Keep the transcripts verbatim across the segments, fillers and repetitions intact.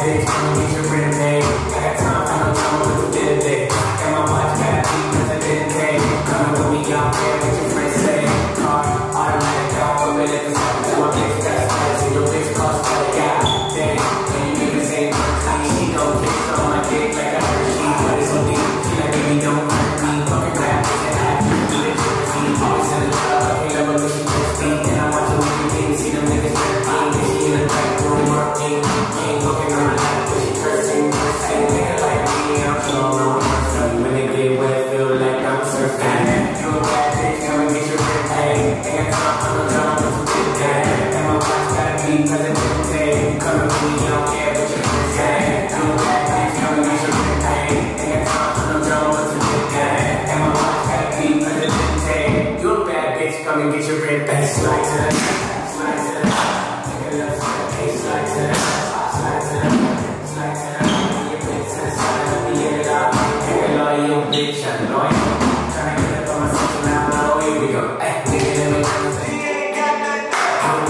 bitch, I'm gonna get your rent paid. I got time for no time with a bit of it. Got my watch back, because I didn't pay. Come on, when we out there, what your friends say. Car, automatic, got all the minutes. So my bitch got spice, and your bitch cost by the guy. Damn, and you niggas ain't worth it. She don't kick on my dick like I heard she but it's so deep. She like, baby, don't hurt me. Fucking rap, bitch, and I do the jersey. Always in the club, I can't ever wish you just me. And I watch you looking things, see them niggas hurt me. Bitch, she in the back room, working. Come and get your red back, slide to the left, slide to the left, take a left step, slide to the left, slide to the left, slide to the left, your bitch to the side, let me get it out, take a lawyer, you bitch, I'm loyal, tryna get up on my social now, now here we go, ay, nigga, let me know, she ain't got nothing, I'm a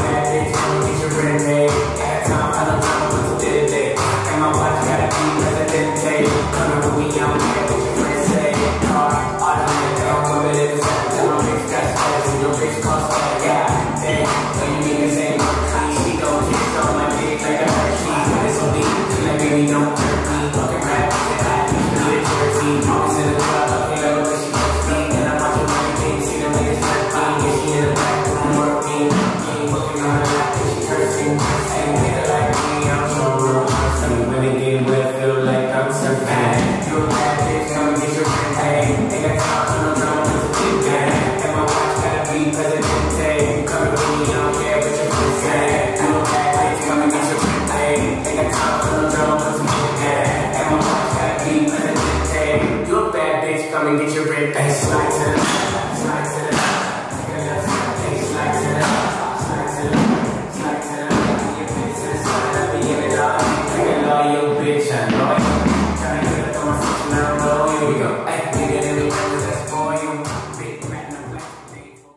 bad bitch, come and get your red back, I got time, I don't know what to do today, and my watch gotta be resident today, come on, we out here, what your friends say, car, automatic, don't come in at the same time, I'm mixed up. Your bitch cost by the guy, damn, so you niggas ain't worth it. She gon' kiss on my dick like I heard she, but it's so deep, she like, baby, don't hurt me. Fucking rap, bitch, and I do the jersey. Always in the club, I can't ever wish you just me. And I watch your money, baby, see them niggas hurt me. Yeah, she in the back room, working, ain't fucking on her lap, bitch, she cursing. Ain't nigga like me, I'm so real. Some women get wet, feel like I'm surviving. You're a bad bitch, come and get your friend, hey, ain't got time for no drama. Come and get your red back, slide to the left, slide to the left, take a left step, slide to the left, slide to the left, slide to the left, your bitch to the side, let me get it out, take a lawyer, bitch, I know it, tryna get up on my social now, here we go.